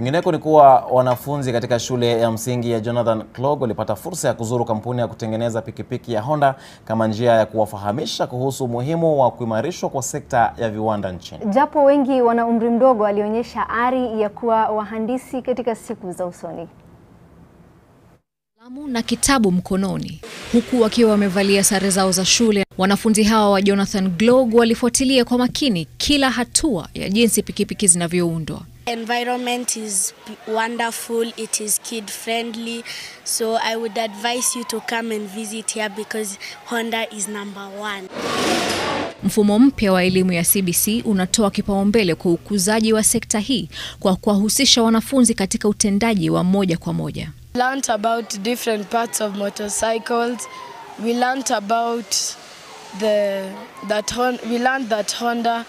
Ingineko ni kuwa wanafunzi katika shule ya msingi ya Jonathan Gloag walipata fursa ya kuzuru kampuni ya kutengeneza pikipiki ya Honda kama njia ya kuwafahamisha kuhusu umuhimu wa kuimarishwa kwa sekta ya viwanda nchini. Japo wengi wana umri mdogo, alionyesha ari ya kuwa wahandisi katika siku za usoni. Kalamu na kitabu mkononi, huku wakiwa wamevalia sare zao za shule, wanafunzi hawa wa Jonathan Gloag walifuatilia kwa makini kila hatua ya jinsi pikipiki zinavyoundwa. Environment is wonderful, it is kid friendly, so I would advise you to come and visit here because Honda is #1. Mfumo mpya wa elimu ya CBC unatoa kipaumbele kwa ukuzaji wa sekta hii kwa kuwahusisha wanafunzi katika utendaji wa moja kwa moja. We learned about different parts of motorcycles. We learned about that Honda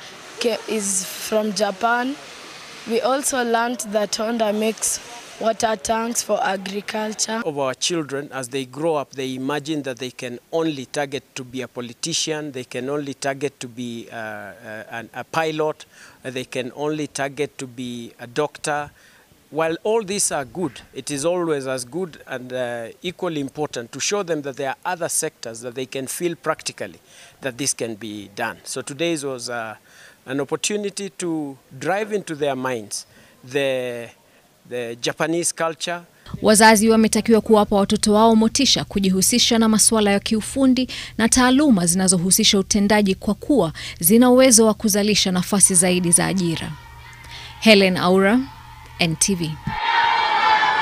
is from Japan. We also learned that Honda makes water tanks for agriculture. Of our children, as they grow up, they imagine that they can only target to be a politician, they can only target to be a pilot, they can only target to be a doctor. While all these are good, it is always as good and equally important to show them that there are other sectors that they can feel practically that this can be done. So today was an opportunity to drive into their minds the Japanese culture. Wazazi wametakiwa kuwapa watoto wao motisha kujihusisha na masuala ya kiufundi na taaluma zinazohusisha utendaji kwa kuwa zina uwezo wa kuzalisha nafasi zaidi za ajira. Helen Aura, NTV.